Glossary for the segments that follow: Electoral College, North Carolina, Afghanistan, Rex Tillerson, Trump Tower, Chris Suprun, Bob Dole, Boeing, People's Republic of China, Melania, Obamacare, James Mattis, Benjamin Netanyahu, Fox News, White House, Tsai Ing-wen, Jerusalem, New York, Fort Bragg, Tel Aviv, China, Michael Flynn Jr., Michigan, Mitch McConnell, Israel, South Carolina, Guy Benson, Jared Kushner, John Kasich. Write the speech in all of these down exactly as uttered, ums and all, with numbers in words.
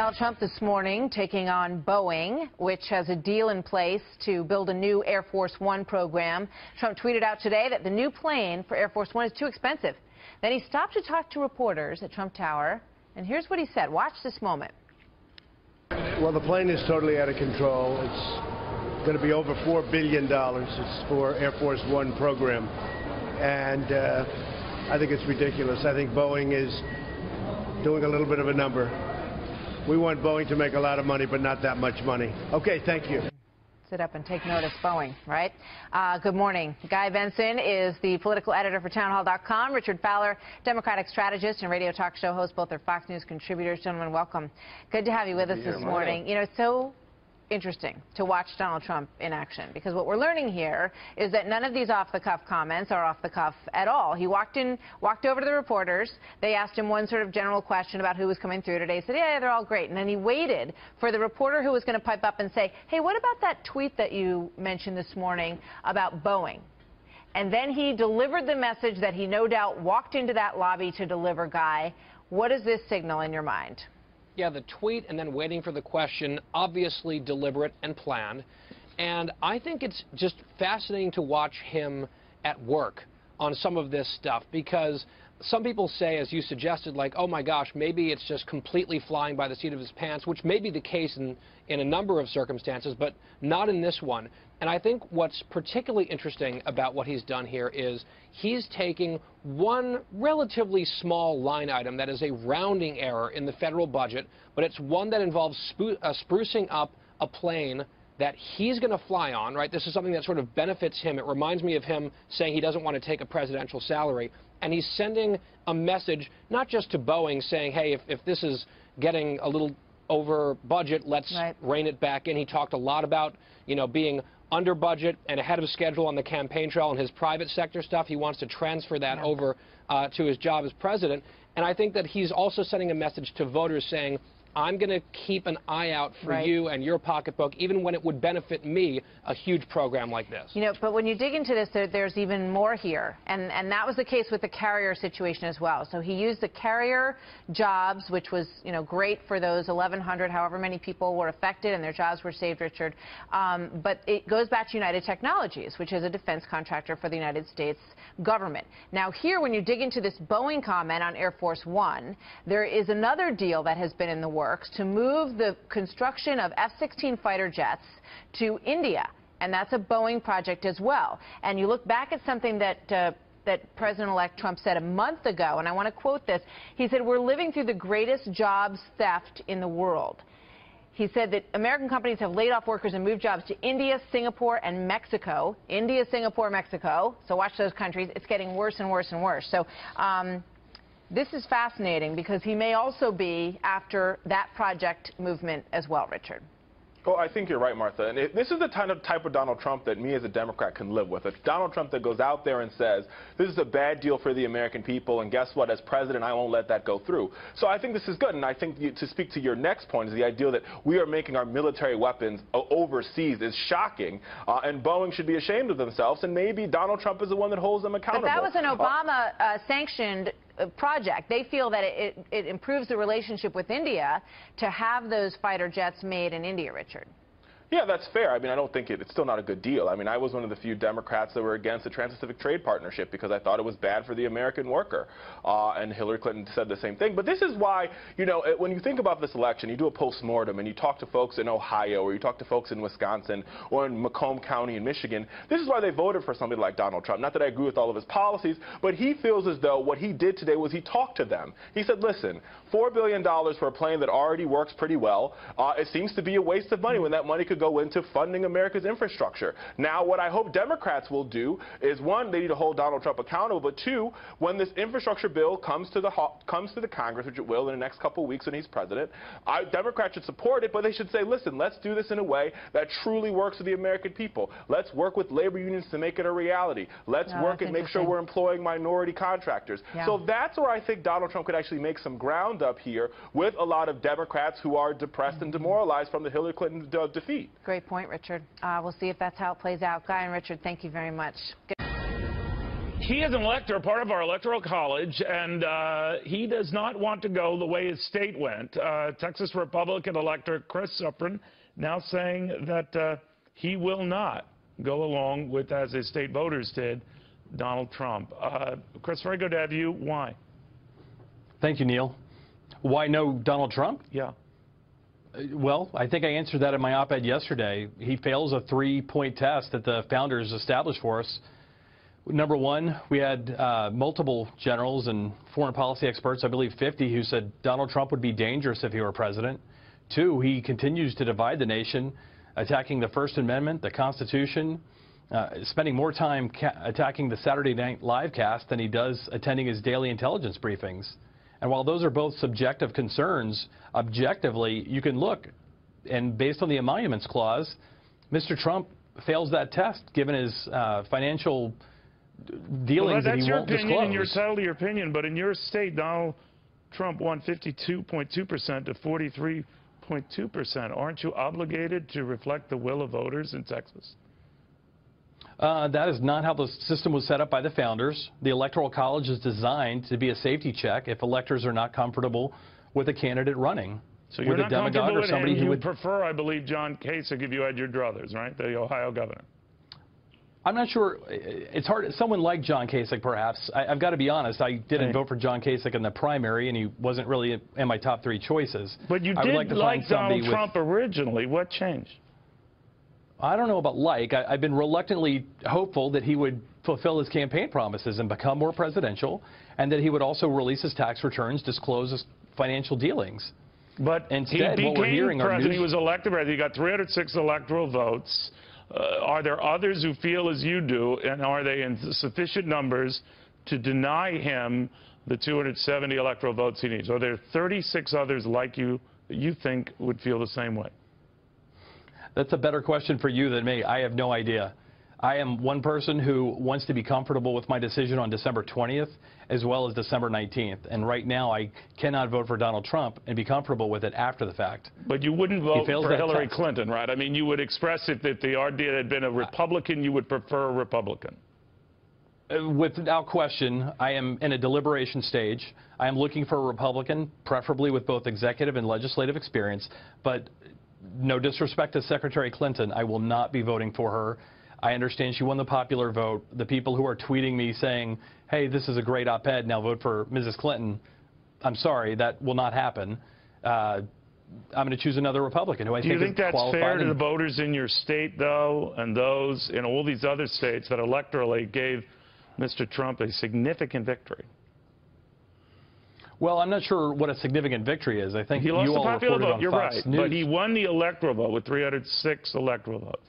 Donald Trump this morning taking on Boeing, which has a deal in place to build a new Air Force One program. Trump tweeted out today that the new plane for Air Force One is too expensive. Then he stopped to talk to reporters at Trump Tower, and here's what he said. Watch this moment. Well, the plane is totally out of control. It's going to be over four billion dollars. It's for Air Force One program. And uh, I think it's ridiculous. I think Boeing is doing a little bit of a number. We want Boeing to make a lot of money, but not that much money. Okay, thank you. Sit up and take notice, Boeing, right? Uh, good morning. Guy Benson is the political editor for townhall dot com. Richard Fowler, Democratic strategist and radio talk show host. Both are Fox News contributors. Gentlemen, welcome. Good to have you with us this morning. You know, it's so interesting to watch Donald Trump in action, because what we're learning here is that none of these off-the-cuff comments are off-the-cuff at all. He walked in, walked over to the reporters. They asked him one sort of general question about who was coming through today. He said, yeah, yeah, they're all great. And then he waited for the reporter who was going to pipe up and say, hey, what about that tweet that you mentioned this morning about Boeing? And then he delivered the message that he no doubt walked into that lobby to deliver, Guy. What does this signal in your mind? Yeah, the tweet and then waiting for the question, obviously deliberate and planned. And I think it's just fascinating to watch him at work on some of this stuff, because some people say, as you suggested, like, oh my gosh, maybe it's just completely flying by the seat of his pants, which may be the case in, in a number of circumstances, but not in this one. And I think what's particularly interesting about what he's done here is he's taking one relatively small line item that is a rounding error in the federal budget, but it's one that involves spru uh, sprucing up a plane that he's going to fly on, right? This is something that sort of benefits him. It reminds me of him saying he doesn't want to take a presidential salary. And he's sending a message not just to Boeing saying, hey, if, if this is getting a little over budget, let's right. rein it back in. He talked a lot about, you know, being under budget and ahead of schedule on the campaign trail and his private sector stuff. He wants to transfer that yeah. over uh, to his job as president. And I think that he's also sending a message to voters saying, I'm going to keep an eye out for right. you and your pocketbook, even when it would benefit me, a huge program like this. You know, but when you dig into this, there, there's even more here. And, and that was the case with the carrier situation as well. So he used the carrier jobs, which was, you know, great for those eleven hundred, however many people were affected and their jobs were saved, Richard. Um, but it goes back to United Technologies, which is a defense contractor for the United States government. Now here, when you dig into this Boeing comment on Air Force One, there is another deal that has been in the works to move the construction of F sixteen fighter jets to India, and that's a Boeing project as well. And you look back at something that uh, that President-elect Trump said a month ago, and I want to quote this. He said, we're living through the greatest jobs theft in the world. He said that American companies have laid off workers and moved jobs to India, Singapore, and Mexico. India, Singapore, Mexico. So watch those countries. It's getting worse and worse and worse. So um, this is fascinating, because he may also be after that project movement as well, Richard. Well, I think you're right, Martha. And it, this is the kind of type of Donald Trump that me as a Democrat can live with. A Donald Trump that goes out there and says, this is a bad deal for the American people, and guess what? As president, I won't let that go through. So I think this is good. And I think you, to speak to your next point is the idea that we are making our military weapons overseas is shocking. Uh, and Boeing should be ashamed of themselves. And maybe Donald Trump is the one that holds them accountable. But that was an Obama-sanctioned uh, uh, project. They feel that it, it improves the relationship with India to have those fighter jets made in India, Richard. Yeah, that's fair. I mean, I don't think it, it's still not a good deal. I mean, I was one of the few Democrats that were against the Trans-Pacific Trade Partnership because I thought it was bad for the American worker. Uh, and Hillary Clinton said the same thing. But this is why, you know, when you think about this election, you do a postmortem and you talk to folks in Ohio, or you talk to folks in Wisconsin or in Macomb County in Michigan. This is why they voted for somebody like Donald Trump. Not that I agree with all of his policies, but he feels as though what he did today was he talked to them. He said, listen, four billion dollars for a plane that already works pretty well. Uh, it seems to be a waste of money when that money could go into funding America's infrastructure. Now, what I hope Democrats will do is, one, they need to hold Donald Trump accountable, but two, when this infrastructure bill comes to the comes to the Congress, which it will in the next couple weeks when he's president, I, Democrats should support it, but they should say, listen, let's do this in a way that truly works for the American people. Let's work with labor unions to make it a reality. Let's no, work and make sure we're employing minority contractors. Yeah. So that's where I think Donald Trump could actually make some ground up here with a lot of Democrats who are depressed mm-hmm. and demoralized from the Hillary Clinton de defeat. Great point, Richard. Uh, we'll see if that's how it plays out. Guy and Richard, thank you very much. Good he is an elector, part of our Electoral College, and uh, he does not want to go the way his state went. Uh, Texas Republican elector Chris Suprun now saying that uh, he will not go along with, as his state voters did, Donald Trump. Uh, Chris, very good to have you. Why? Thank you, Neil. Why no Donald Trump? Yeah. Well, I think I answered that in my op-ed yesterday. He fails a three-point test that the founders established for us. Number one, we had uh, multiple generals and foreign policy experts, I believe fifty, who said Donald Trump would be dangerous if he were president. Two, he continues to divide the nation, attacking the First Amendment, the Constitution, uh, spending more time ca attacking the Saturday Night Live cast than he does attending his daily intelligence briefings. And while those are both subjective concerns, objectively, you can look, and based on the Emoluments Clause, Mister Trump fails that test, given his uh, financial dealings well, that he won't disclose. That's your opinion, and you're entitled to your opinion, but in your state, Donald Trump won fifty-two point two percent to forty-three point two percent. Aren't you obligated to reflect the will of voters in Texas? Uh, that is not how the system was set up by the founders. The Electoral College is designed to be a safety check if electors are not comfortable with a candidate running. So you're with not a comfortable or with somebody who you would prefer, I believe, John Kasich if you had your druthers, right? The Ohio governor. I'm not sure. It's hard. Someone like John Kasich, perhaps. I, I've got to be honest. I didn't hey. vote for John Kasich in the primary, and he wasn't really in my top three choices. But you I did like, to like Donald Trump with, originally. What changed? I don't know about like. I, I've been reluctantly hopeful that he would fulfill his campaign promises and become more presidential, and that he would also release his tax returns, disclose his financial dealings. But instead, he became what we're hearing are news. He was elected president. He got three hundred six electoral votes. Uh, are there others who feel as you do, and are they in sufficient numbers to deny him the two hundred seventy electoral votes he needs? Are there thirty-six others like you that you think would feel the same way? That's a better question for you than me. I have no idea. I am one person who wants to be comfortable with my decision on December twentieth as well as December nineteenth. And right now, I cannot vote for Donald Trump and be comfortable with it after the fact. But you wouldn't vote for Hillary test. Clinton, right? I mean, you would express it that the idea had been a Republican, you would prefer a Republican. Without question, I am in a deliberation stage. I am looking for a Republican, preferably with both executive and legislative experience. But no disrespect to Secretary Clinton, I will not be voting for her. I understand she won the popular vote. The people who are tweeting me saying, hey, this is a great op-ed, now vote for Missus Clinton, I'm sorry, that will not happen. Uh, I'm going to choose another Republican who I think is qualified. Do you think that's fair to the voters in your state, though, and those in all these other states that electorally gave Mister Trump a significant victory? Well, I'm not sure what a significant victory is. I think you all reported on Fox News. He lost the popular vote, you're right, but he won the electoral vote with three hundred six electoral votes.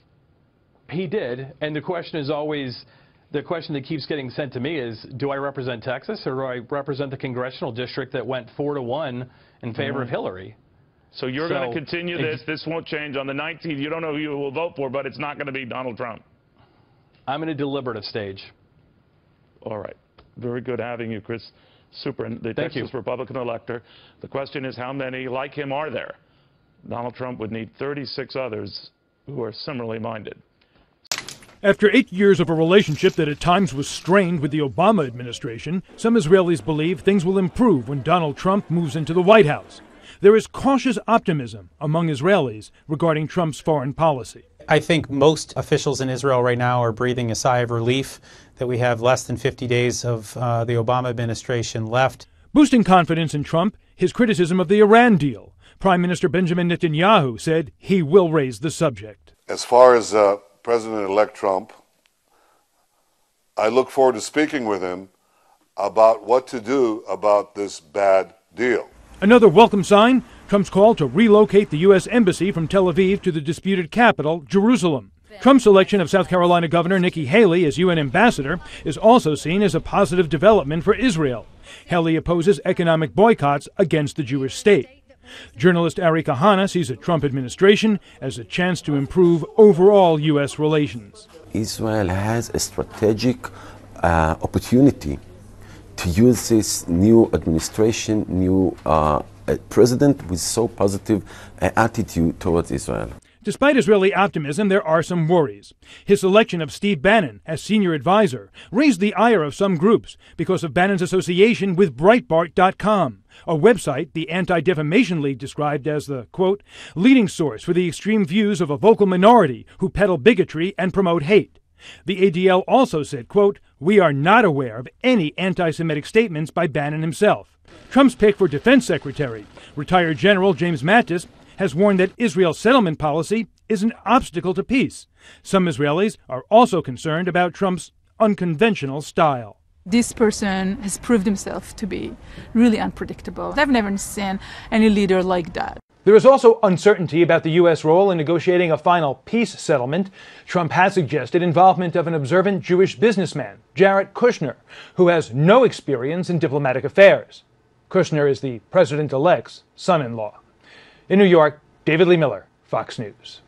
He did, and the question is always, the question that keeps getting sent to me is, do I represent Texas or do I represent the congressional district that went four to one in favor mm-hmm. of Hillary? So you're so, going to continue this. This won't change. On the nineteenth, you don't know who you will vote for, but it's not going to be Donald Trump. I'm in a deliberative stage. All right. Very good having you, Chris Suprun, the Thank Texas you. Republican elector. The question is, how many like him are there? Donald Trump would need thirty-six others who are similarly minded. After eight years of a relationship that at times was strained with the Obama administration, some Israelis believe things will improve when Donald Trump moves into the White House. There is cautious optimism among Israelis regarding Trump's foreign policy. I think most officials in Israel right now are breathing a sigh of relief that we have less than fifty days of uh, the Obama administration left. Boosting confidence in Trump, his criticism of the Iran deal. Prime Minister Benjamin Netanyahu said he will raise the subject. As far as uh President-elect Trump, I look forward to speaking with him about what to do about this bad deal. Another welcome sign, Trump's call to relocate the U S Embassy from Tel Aviv to the disputed capital, Jerusalem. Trump's election of South Carolina Governor Nikki Haley as U N ambassador is also seen as a positive development for Israel. Haley opposes economic boycotts against the Jewish state. Journalist Ari Kahana sees the Trump administration as a chance to improve overall U S relations. Israel has a strategic uh, opportunity to use this new administration, new uh, president with so positive an attitude towards Israel. Despite Israeli optimism, there are some worries. His selection of Steve Bannon as senior advisor raised the ire of some groups because of Bannon's association with Breitbart dot com, a website the Anti-Defamation League described as the, quote, leading source for the extreme views of a vocal minority who peddle bigotry and promote hate. The A D L also said, quote, we are not aware of any anti-Semitic statements by Bannon himself. Trump's pick for defense secretary, retired General James Mattis, has warned that Israel's settlement policy is an obstacle to peace. Some Israelis are also concerned about Trump's unconventional style. This person has proved himself to be really unpredictable. I've never seen any leader like that. There is also uncertainty about the U S role in negotiating a final peace settlement. Trump has suggested involvement of an observant Jewish businessman, Jared Kushner, who has no experience in diplomatic affairs. Kushner is the president-elect's son-in-law. In New York, David Lee Miller, Fox News.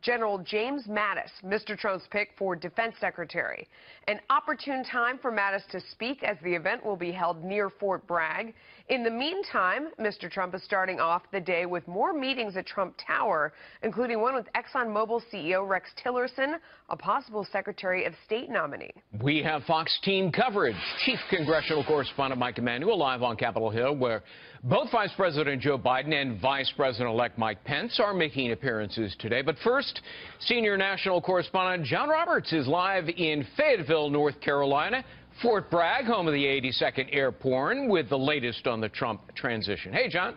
General James Mattis, Mister Trump's pick for defense secretary. An opportune time for Mattis to speak as the event will be held near Fort Bragg. In the meantime, Mister Trump is starting off the day with more meetings at Trump Tower, including one with ExxonMobil C E O Rex Tillerson, a possible Secretary of State nominee. We have Fox team coverage. Chief Congressional Correspondent Mike Emanuel live on Capitol Hill, where both Vice President Joe Biden and Vice President-elect Mike Pence are making appearances today. But first, Senior National Correspondent John Roberts is live in Fayetteville, North Carolina, Fort Bragg, home of the eighty-second Airborne, with the latest on the Trump transition. Hey, John.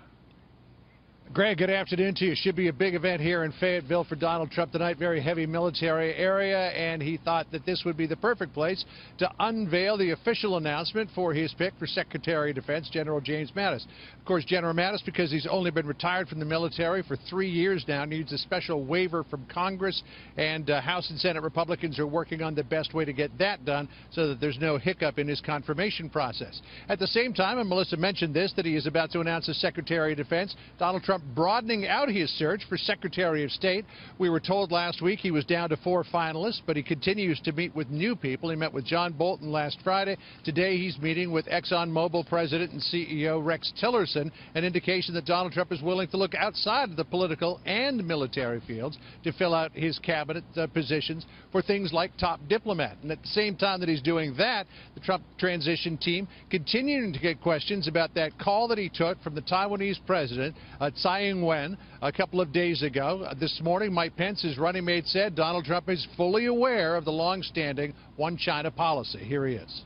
Greg, good afternoon to you. Should be a big event here in Fayetteville for Donald Trump tonight. Very heavy military area, and he thought that this would be the perfect place to unveil the official announcement for his pick for Secretary of Defense, General James Mattis. Of course, General Mattis, because he's only been retired from the military for three years now, needs a special waiver from Congress, and uh, House and Senate Republicans are working on the best way to get that done so that there's no hiccup in his confirmation process. At the same time, and Melissa mentioned this, that he is about to announce as Secretary of Defense, Donald Trump broadening out his search for Secretary of State. We were told last week he was down to four finalists, but he continues to meet with new people. He met with John Bolton last Friday. Today he's meeting with ExxonMobil President and C E O Rex Tillerson, an indication that Donald Trump is willing to look outside of the political and military fields to fill out his cabinet uh, positions for things like top diplomat. And at the same time that he's doing that, the Trump transition team continuing to get questions about that call that he took from the Taiwanese president, uh, Tsai Ing-wen, a couple of days ago. This morning, Mike Pence, his running mate, said Donald Trump is fully aware of the long-standing One China policy. Here he is.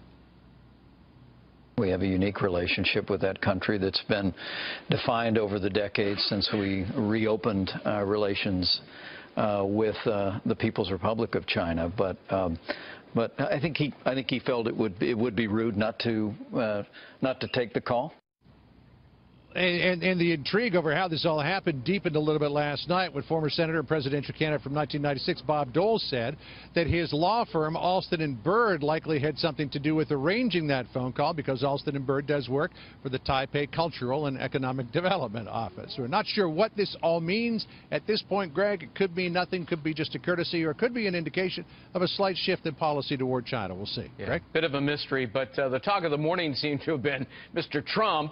We have a unique relationship with that country that's been defined over the decades since we reopened uh, relations uh, with uh, the People's Republic of China. But um, but I think he I think he felt it would it would be rude not to uh, not to take the call. And, and, and the intrigue over how this all happened deepened a little bit last night when former senator and presidential candidate from nineteen ninety-six, Bob Dole, said that his law firm, Alston and Byrd, likely had something to do with arranging that phone call because Alston and Byrd does work for the Taipei Cultural and Economic Development Office. We're not sure what this all means at this point, Greg. It could mean nothing, could be just a courtesy, or it could be an indication of a slight shift in policy toward China. We'll see. Yeah, Greg? Bit of a mystery, but uh, the talk of the morning seemed to have been Mister Trump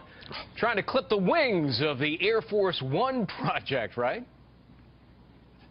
trying to clip the wings of the Air Force One project, right?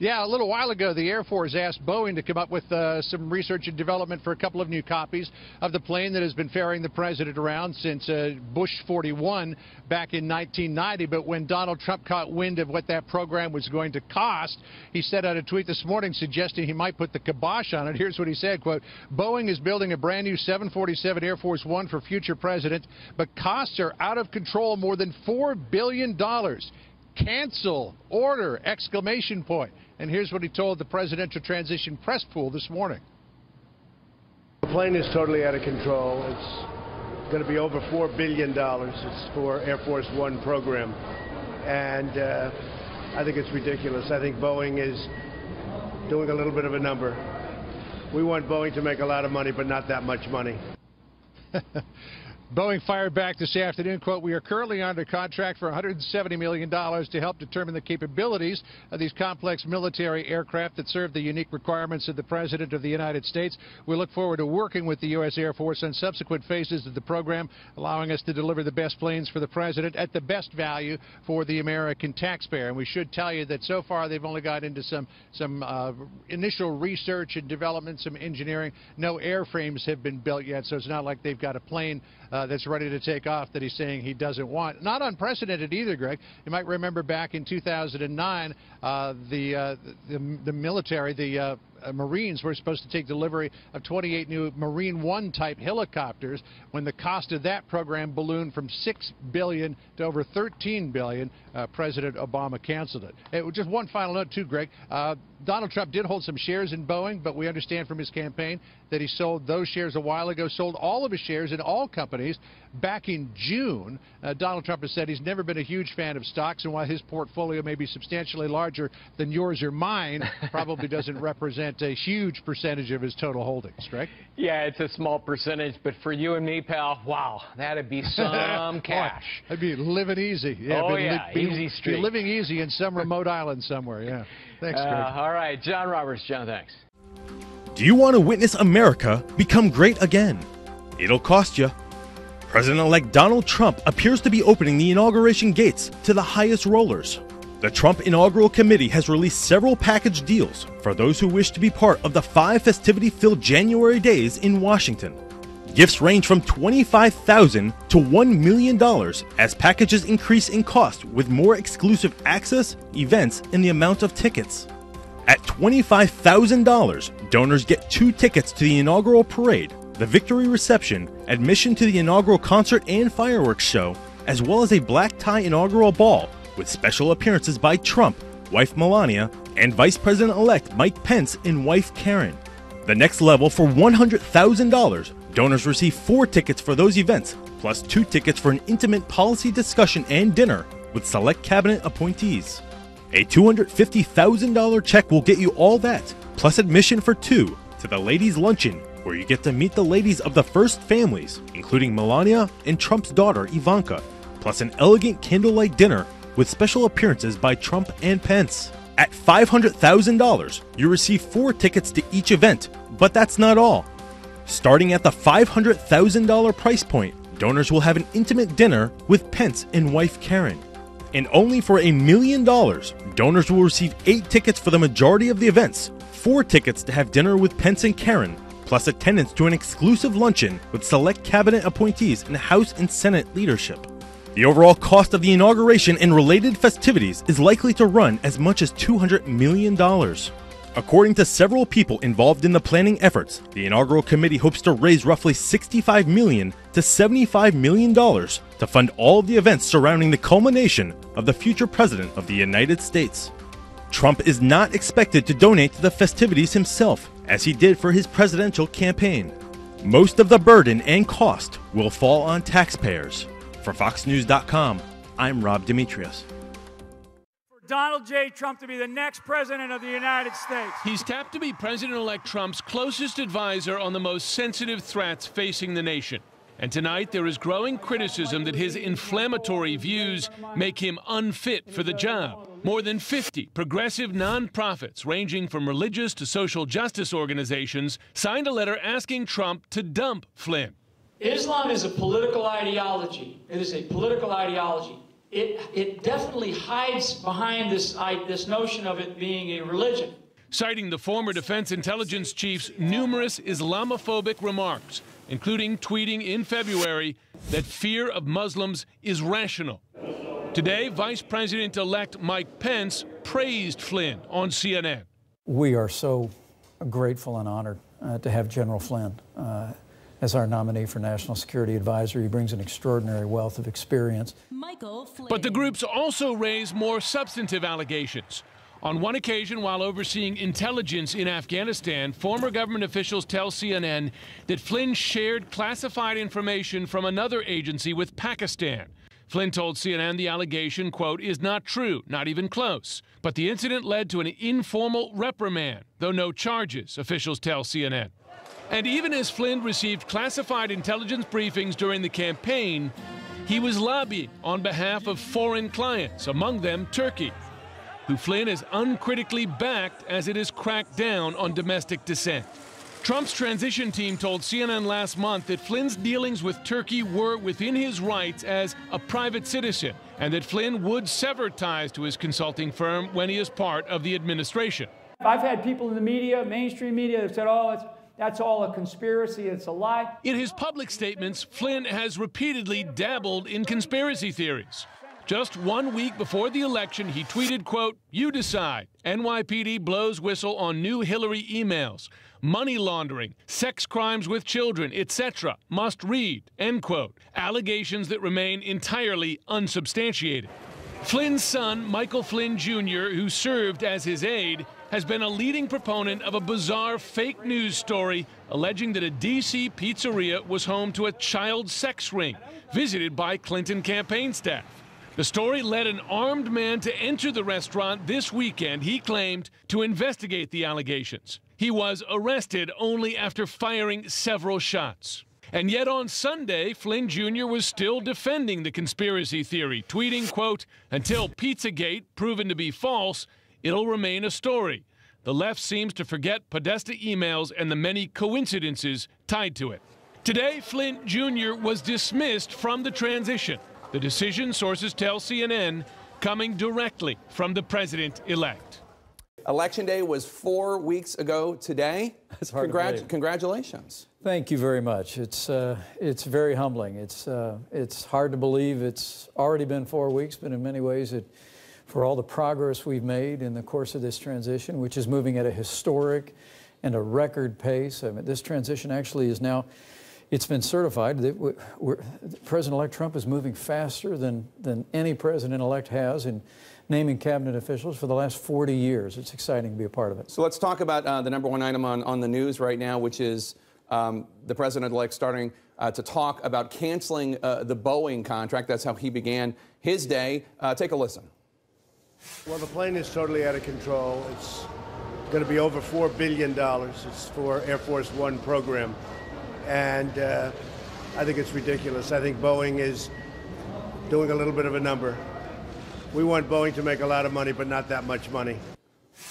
Yeah, a little while ago, the Air Force asked Boeing to come up with uh, some research and development for a couple of new copies of the plane that has been ferrying the president around since uh, Bush forty-one back in nineteen ninety. But when Donald Trump caught wind of what that program was going to cost, he sent out a tweet this morning suggesting he might put the kibosh on it. Here's what he said, quote, Boeing is building a brand new seven forty-seven Air Force One for future presidents, but costs are out of control, more than four billion dollars. Cancel order, exclamation point. And here's what he told the presidential transition press pool this morning. The plane is totally out of control. It's going to be over four billion dollars. It's for Air Force One program. And uh, I think it's ridiculous. I think Boeing is doing a little bit of a number. We want Boeing to make a lot of money, but not that much money. Boeing fired back this afternoon, quote, we are currently under contract for one hundred seventy million dollars to help determine the capabilities of these complex military aircraft that serve the unique requirements of the President of the United States. We look forward to working with the U S. Air Force on subsequent phases of the program, allowing us to deliver the best planes for the President at the best value for the American taxpayer. And we should tell you that so far they've only got into some, some uh, initial research and development, some engineering. No airframes have been built yet, so it's not like they've got a plane uh, Uh, that's ready to take off that he's saying he doesn't want. Not unprecedented either, Greg. You might remember back in two thousand nine, uh, the, uh, the the military, the uh, Marines were supposed to take delivery of twenty-eight new Marine One type helicopters when the cost of that program ballooned from six billion dollars to over thirteen billion dollars. Uh, President Obama canceled it. It was just one final note, too, Greg. Uh, Donald Trump did hold some shares in Boeing, but we understand from his campaign that he sold those shares a while ago, sold all of his shares in all companies back in June. Uh, Donald Trump has said he's never been a huge fan of stocks, and while his portfolio may be substantially larger than yours or mine, probably doesn't represent a huge percentage of his total holdings, right? Yeah, it's a small percentage, but for you and me, pal, wow, that'd be some cash. Boy, that'd be living easy. Yeah, oh, yeah, li easy street. Be living easy in some remote island somewhere, yeah. Thanks, Greg. Uh, all right, John Roberts. John, thanks. Do you want to witness America become great again? It'll cost you. President-elect Donald Trump appears to be opening the inauguration gates to the highest rollers. The Trump Inaugural Committee has released several package deals for those who wish to be part of the five festivity-filled January days in Washington. Gifts range from twenty-five thousand dollars to one million dollars as packages increase in cost with more exclusive access, events, and the amount of tickets. At twenty-five thousand dollars, donors get two tickets to the inaugural parade, the victory reception, admission to the inaugural concert and fireworks show, as well as a black tie inaugural ball with special appearances by Trump, wife Melania, and Vice President-elect Mike Pence and wife Karen. The next level for one hundred thousand dollars. Donors receive four tickets for those events, plus two tickets for an intimate policy discussion and dinner with select cabinet appointees. A two hundred fifty thousand dollar check will get you all that, plus admission for two to the ladies' luncheon, where you get to meet the ladies of the first families, including Melania and Trump's daughter Ivanka, plus an elegant candlelight dinner with special appearances by Trump and Pence. At five hundred thousand dollars, you receive four tickets to each event, but that's not all. Starting at the five hundred thousand dollar price point, donors will have an intimate dinner with Pence and wife Karen. And only for a million dollars, donors will receive eight tickets for the majority of the events, four tickets to have dinner with Pence and Karen, plus attendance to an exclusive luncheon with select cabinet appointees and House and Senate leadership. The overall cost of the inauguration and related festivities is likely to run as much as two hundred million dollars. According to several people involved in the planning efforts, the inaugural committee hopes to raise roughly sixty-five million dollars to seventy-five million dollars to fund all of the events surrounding the culmination of the future president of the United States. Trump is not expected to donate to the festivities himself, as he did for his presidential campaign. Most of the burden and cost will fall on taxpayers. For Fox News dot com, I'm Rob Demetrius. Donald J. Trump to be the next president of the United States. He's tapped to be President-elect Trump's closest advisor on the most sensitive threats facing the nation. And tonight, there is growing criticism that his inflammatory views make him unfit for the job. More than fifty progressive nonprofits, ranging from religious to social justice organizations, signed a letter asking Trump to dump Flynn. Islam is a political ideology. It is a political ideology. It, it definitely hides behind this, I, this notion of it being a religion. Citing the former defense intelligence chief's numerous Islamophobic remarks, including tweeting in February that fear of Muslims is rational. Today, Vice President-elect Mike Pence praised Flynn on C N N. We are so grateful and honored uh, to have General Flynn uh, as our nominee for National Security Advisor. He brings an extraordinary wealth of experience. Michael Flynn. But the groups also raise more substantive allegations. On one occasion, while overseeing intelligence in Afghanistan, former government officials tell C N N that Flynn shared classified information from another agency with Pakistan. Flynn told C N N the allegation, quote, is not true, not even close. But the incident led to an informal reprimand, though no charges, officials tell C N N. And even as Flynn received classified intelligence briefings during the campaign, he was lobbying on behalf of foreign clients, among them Turkey, who Flynn has uncritically backed as it has cracked down on domestic dissent. Trump's transition team told C N N last month that Flynn's dealings with Turkey were within his rights as a private citizen, and that Flynn would sever ties to his consulting firm when he is part of the administration. I've had people in the media, mainstream media, that said, oh, it's, that's all a conspiracy, it's a lie. In his public statements, Flynn has repeatedly dabbled in conspiracy theories. Just one week before the election, he tweeted, quote, "You decide. N Y P D blows whistle on new Hillary emails. Money laundering, sex crimes with children, et cetera. Must read," end quote. Allegations that remain entirely unsubstantiated. Flynn's son, Michael Flynn Junior, who served as his aide, has been a leading proponent of a bizarre fake news story alleging that a D C pizzeria was home to a child sex ring visited by Clinton campaign staff. The story led an armed man to enter the restaurant this weekend, he claimed, to investigate the allegations. He was arrested only after firing several shots. And yet on Sunday, Flynn Junior was still defending the conspiracy theory, tweeting, quote, "Until Pizzagate proven to be false, it'll remain a story. The left seems to forget Podesta emails and the many coincidences tied to it." Today, Flynn Junior was dismissed from the transition. The decision, sources tell C N N, coming directly from the president-elect. Election day was four weeks ago today. That's hard Congra- to believe. Congratulations. Thank you very much. It's, uh, it's very humbling. It's, uh, it's hard to believe it's already been four weeks, but in many ways, it, for all the progress we've made in the course of this transition, which is moving at a historic and a record pace, I mean, this transition actually is now... It's been certified that we're, we're, President-elect Trump is moving faster than, than any president-elect has in naming cabinet officials for the last forty years. It's exciting to be a part of it. So let's talk about uh, the number one item on, on the news right now, which is um, the president-elect starting uh, to talk about canceling uh, the Boeing contract. That's how he began his day. Uh, take a listen. Well, the plane is totally out of control. It's going to be over four billion dollars. It's for Air Force One program. And uh, I think it's ridiculous. I think Boeing is doing a little bit of a number. We want Boeing to make a lot of money, but not that much money.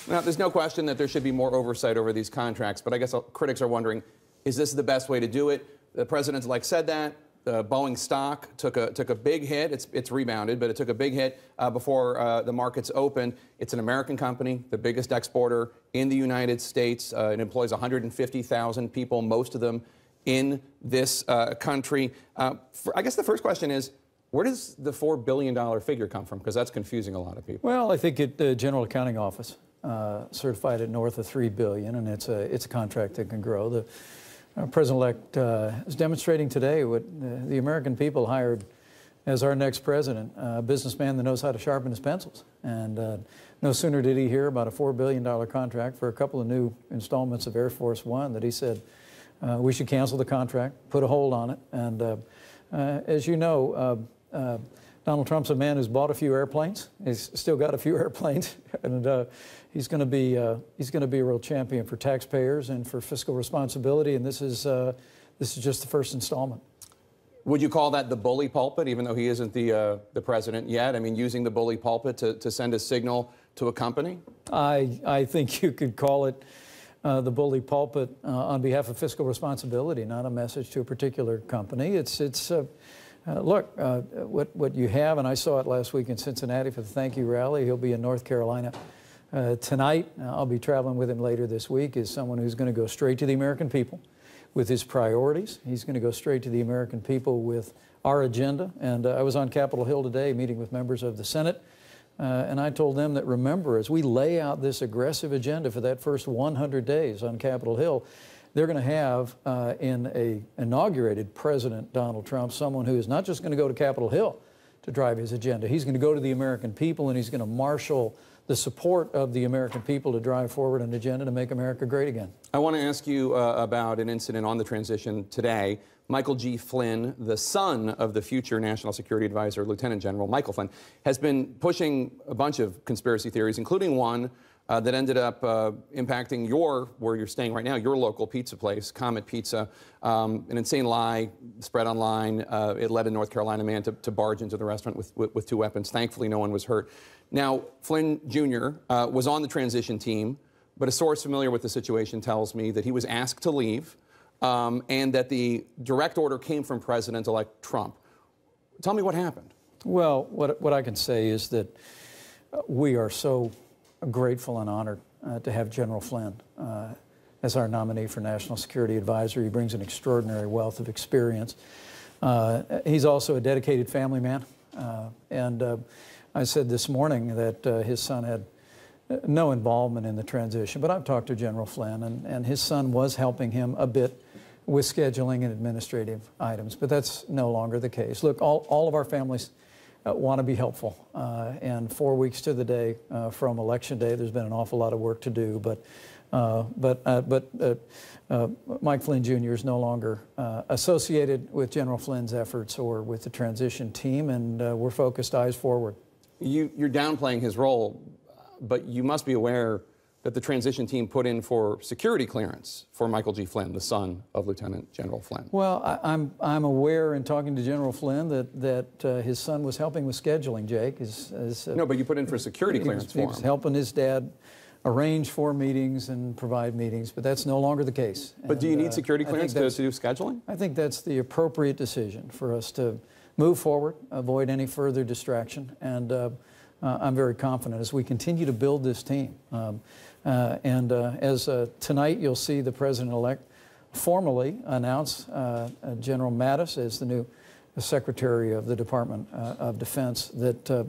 Now, there's no question that there should be more oversight over these contracts, but I guess critics are wondering, is this the best way to do it? The president-elect said that. The Boeing stock took a, took a big hit. It's, it's rebounded, but it took a big hit uh, before uh, the markets opened. It's an American company, the biggest exporter in the United States. Uh, it employs one hundred fifty thousand people, most of them in this uh, country. Uh, for, I guess the first question is, where does the four billion dollars figure come from? Because that's confusing a lot of people. Well, I think it, the General Accounting Office uh, certified it north of three billion dollars, and it's a, it's a contract that can grow. The uh, president-elect uh, is demonstrating today what uh, the American people hired as our next president, a businessman that knows how to sharpen his pencils. And uh, no sooner did he hear about a four billion dollars contract for a couple of new installments of Air Force One that he said, Uh, we should cancel the contract, put a hold on it. And uh, uh, as you know, uh, uh, Donald Trump's a man who's bought a few airplanes. He's still got a few airplanes, and uh, he's going to be uh, he's going to be a real champion for taxpayers and for fiscal responsibility. And this is uh, this is just the first installment. Would you call that the bully pulpit, even though he isn't the uh, the president yet? I mean, using the bully pulpit to to send a signal to a company? I I think you could call it Uh, the bully pulpit uh, on behalf of fiscal responsibility, not a message to a particular company. It's, it's uh, uh, look, uh, what, what you have, and I saw it last week in Cincinnati for the Thank You rally. He'll be in North Carolina uh, tonight. Uh, I'll be traveling with him later this week, is someone who's going to go straight to the American people with his priorities. He's going to go straight to the American people with our agenda. And uh, I was on Capitol Hill today meeting with members of the Senate. Uh, and I told them that, remember, as we lay out this aggressive agenda for that first one hundred days on Capitol Hill, they're going to have uh, in a inaugurated President Donald Trump someone who is not just going to go to Capitol Hill to drive his agenda. He's going to go to the American people, and he's going to marshal the support of the American people to drive forward an agenda to make America great again. I want to ask you uh, about an incident on the transition today. Michael G. Flynn, the son of the future National Security Advisor, Lieutenant General Michael Flynn, has been pushing a bunch of conspiracy theories, including one uh, that ended up uh, impacting your, where you're staying right now, your local pizza place, Comet Pizza. Um, an insane lie spread online. Uh, it led a North Carolina man to, to barge into the restaurant with, with, with two weapons. Thankfully, no one was hurt. Now, Flynn Junior uh, was on the transition team, but a source familiar with the situation tells me that he was asked to leave um, and that the direct order came from President-elect Trump. Tell me what happened. Well, what, what I can say is that we are so grateful and honored uh, to have General Flynn uh, as our nominee for National Security Advisor. He brings an extraordinary wealth of experience. Uh, he's also a dedicated family man. Uh, and uh, I said this morning that uh, his son had no involvement in the transition, but I've talked to General Flynn, and, and his son was helping him a bit with scheduling and administrative items, but that's no longer the case. Look, all, all of our families uh, want to be helpful, uh, and four weeks to the day uh, from Election Day, there's been an awful lot of work to do, but uh, but uh, but uh, uh, Mike Flynn Junior is no longer uh, associated with General Flynn's efforts or with the transition team, and uh, we're focused eyes forward. You, you're downplaying his role, but you must be aware that the transition team put in for security clearance for Michael G. Flynn, the son of Lieutenant General Flynn. Well, I, I'm, I'm aware in talking to General Flynn that, that uh, his son was helping with scheduling, Jake. His, his, uh, no, but you put in for security clearance was, for him. He was helping his dad arrange for meetings and provide meetings, but that's no longer the case. But and, do you need uh, security clearance to, to do scheduling? I think that's the appropriate decision for us to move forward, avoid any further distraction, and uh, Uh, I'm very confident as we continue to build this team. Um, uh, and uh, as uh, tonight, you'll see the president-elect formally announce uh, uh, General Mattis as the new Secretary of the Department uh, of Defense, that uh,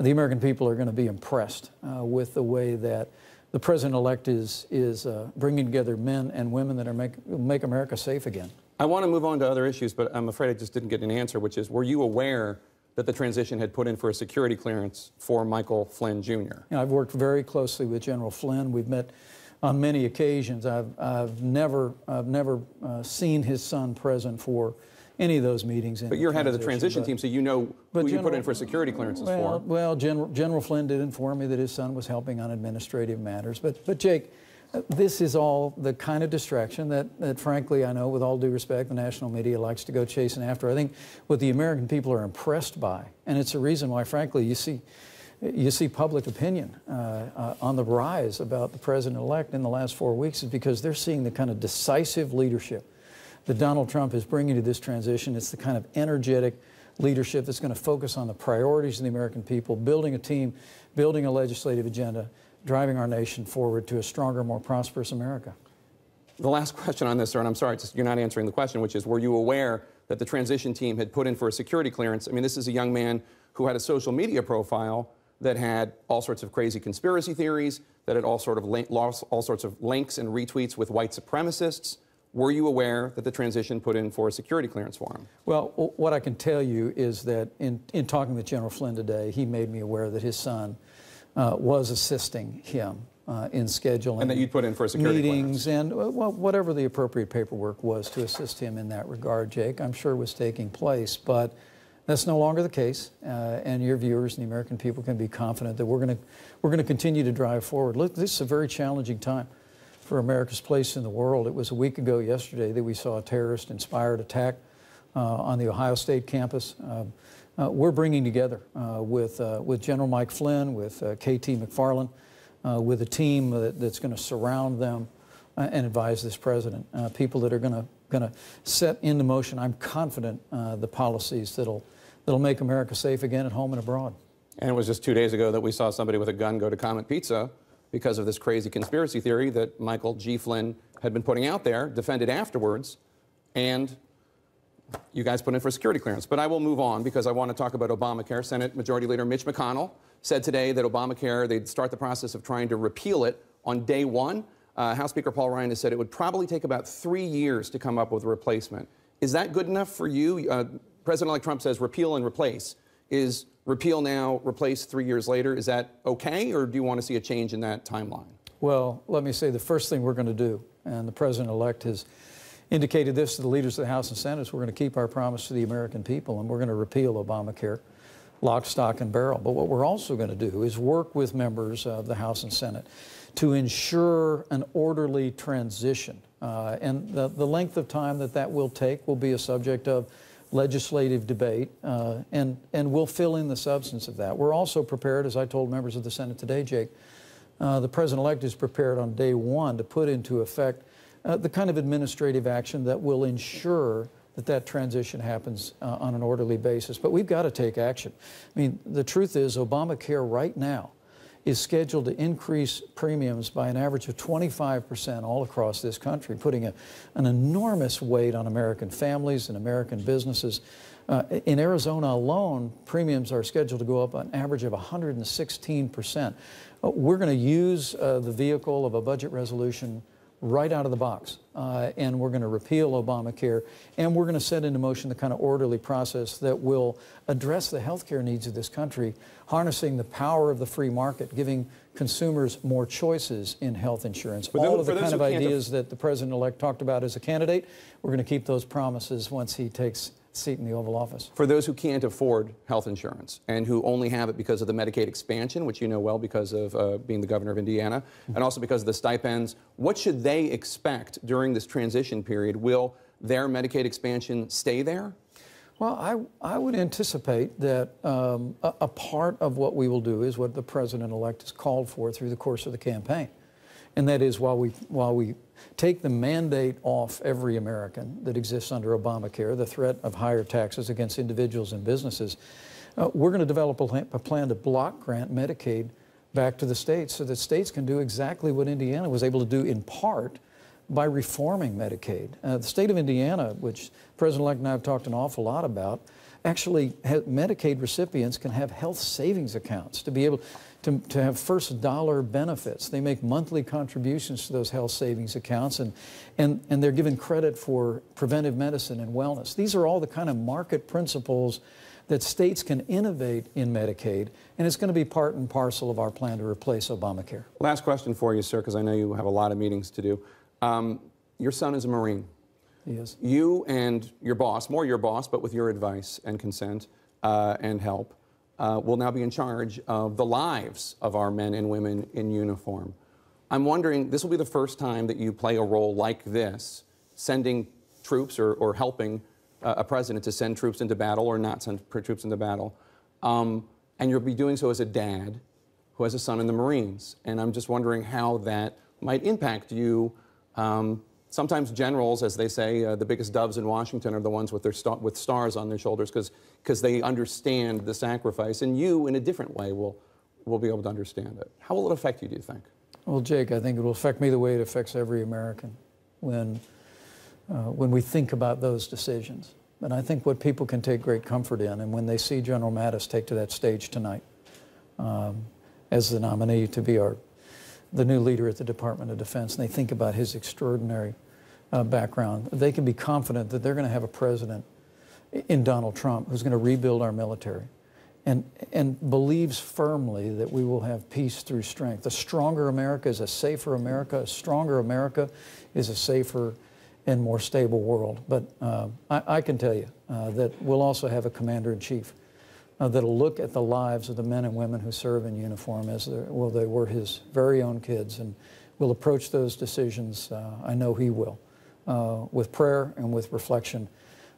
the American people are going to be impressed uh, with the way that the president-elect is, is uh, bringing together men and women that are make, make America safe again. I want to move on to other issues, but I'm afraid I just didn't get an answer, which is, were you aware that the transition had put in for a security clearance for Michael Flynn Junior? You know, I've worked very closely with General Flynn. We've met on many occasions. I've, I've never, I've never uh, seen his son present for any of those meetings. But you're head of the transition but, team, so you know who General, you put in for security clearances well, for. Well, General, General Flynn did inform me that his son was helping on administrative matters. But, but Jake, uh, this is all the kind of distraction that, that, frankly, I know, with all due respect, the national media likes to go chasing after. I think what the American people are impressed by, and it's a reason why, frankly, you see, you see public opinion uh, uh, on the rise about the president-elect in the last four weeks is because they're seeing the kind of decisive leadership that Donald Trump is bringing to this transition. It's the kind of energetic leadership that's going to focus on the priorities of the American people, building a team, building a legislative agenda, driving our nation forward to a stronger, more prosperous America. The last question on this, sir, and I'm sorry, you're not answering the question, which is, were you aware that the transition team had put in for a security clearance? I mean, this is a young man who had a social media profile that had all sorts of crazy conspiracy theories, that had all, sort of all sorts of links and retweets with white supremacists. Were you aware that the transition put in for a security clearance for him? Well, what I can tell you is that in, in talking with General Flynn today, he made me aware that his son uh, was assisting him uh, in scheduling and that you put in for a security meetings clearance. And well, whatever the appropriate paperwork was to assist him in that regard, Jake, I'm sure was taking place. But that's no longer the case, uh, and your viewers and the American people can be confident that we're going to we're going to continue to drive forward. Look, this is a very challenging time for America's place in the world. It was a week ago yesterday that we saw a terrorist-inspired attack uh, on the Ohio State campus. Uh, uh, we're bringing together uh, with, uh, with General Mike Flynn, with uh, K T McFarland, uh, with a team that, that's going to surround them uh, and advise this president, uh, people that are going to going to set into motion, I'm confident, uh, the policies that'll, that'll make America safe again at home and abroad. And it was just two days ago that we saw somebody with a gun go to Comet Pizza because of this crazy conspiracy theory that Michael G. Flynn had been putting out there, defended afterwards, and you guys put in for security clearance. But I will move on because I want to talk about Obamacare. Senate Majority Leader Mitch McConnell said today that Obamacare, they'd start the process of trying to repeal it on day one. Uh, House Speaker Paul Ryan has said it would probably take about three years to come up with a replacement. Is that good enough for you? Uh, President-elect Trump says repeal and replace. Is repeal now, replace three years later, is that okay, or do you want to see a change in that timeline? Well, let me say the first thing we're going to do, and the president-elect has indicated this to the leaders of the House and Senate, is we're going to keep our promise to the American people, and we're going to repeal Obamacare, lock, stock, and barrel. But what we're also going to do is work with members of the House and Senate to ensure an orderly transition. Uh, and the, the length of time that that will take will be a subject of legislative debate, uh, and, and we'll fill in the substance of that. We're also prepared, as I told members of the Senate today, Jake, uh, the president-elect is prepared on day one to put into effect uh, the kind of administrative action that will ensure that that transition happens uh, on an orderly basis. But we've got to take action. I mean, the truth is Obamacare right now is scheduled to increase premiums by an average of twenty-five percent all across this country, putting a, an enormous weight on American families and American businesses. Uh, in Arizona alone, premiums are scheduled to go up an average of one hundred sixteen percent. Uh, we're going to use uh, the vehicle of a budget resolution right out of the box, uh, and we're going to repeal Obamacare, and we're going to set into motion the kind of orderly process that will address the health care needs of this country, harnessing the power of the free market, giving consumers more choices in health insurance. But all those, of the kind of ideas that the president-elect talked about as a candidate, we're going to keep those promises once he takes seat in the Oval Office. For those who can't afford health insurance and who only have it because of the Medicaid expansion, which you know well because of uh, being the governor of Indiana, mm-hmm. and also because of the stipends, what should they expect during this transition period? Will their Medicaid expansion stay there? Well, I, I would anticipate that um, a, a part of what we will do is what the president-elect has called for through the course of the campaign. And that is, while we, while we take the mandate off every American that exists under Obamacare, the threat of higher taxes against individuals and businesses, uh, we're going to develop a, a plan to block grant Medicaid back to the states so that states can do exactly what Indiana was able to do in part by reforming Medicaid. Uh, the state of Indiana, which President-elect and I have talked an awful lot about, actually Medicaid recipients can have health savings accounts to be able to, to have first dollar benefits. They make monthly contributions to those health savings accounts, and, and, and they're given credit for preventive medicine and wellness. These are all the kind of market principles that states can innovate in Medicaid, and it's going to be part and parcel of our plan to replace Obamacare. Last question for you, sir, because I know you have a lot of meetings to do. Um, your son is a Marine. Yes. You and your boss, more your boss, but with your advice and consent uh, and help, uh, will now be in charge of the lives of our men and women in uniform. I'm wondering, this will be the first time that you play a role like this, sending troops or, or helping uh, a president to send troops into battle or not send troops into battle. Um, and you'll be doing so as a dad who has a son in the Marines. And I'm just wondering how that might impact you. Um, Sometimes generals, as they say, uh, the biggest doves in Washington are the ones with their sta with stars on their shoulders because they understand the sacrifice. And you, in a different way, will, will be able to understand it. How will it affect you, do you think? Well, Jake, I think it will affect me the way it affects every American when, uh, when we think about those decisions. And I think what people can take great comfort in, and when they see General Mattis take to that stage tonight um, as the nominee to be our the new leader at the Department of Defense, and they think about his extraordinary Uh, background, they can be confident that they're going to have a president in Donald Trump who's going to rebuild our military and, and believes firmly that we will have peace through strength. A stronger America is a safer America. A stronger America is a safer and more stable world. But uh, I, I can tell you uh, that we'll also have a commander-in-chief uh, that'll look at the lives of the men and women who serve in uniform as well, they were his very own kids, and will approach those decisions, uh, I know he will, Uh, with prayer and with reflection.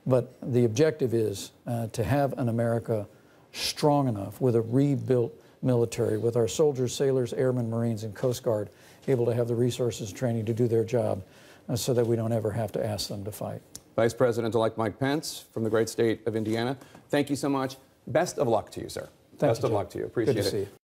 But the objective is uh, to have an America strong enough with a rebuilt military, with our soldiers, sailors, airmen, Marines, and Coast Guard able to have the resources and training to do their job uh, so that we don't ever have to ask them to fight. Vice President-elect Mike Pence from the great state of Indiana, thank you so much. Best of luck to you, sir. Thank Best you, of Jim. luck to you. Appreciate Good to it. See you.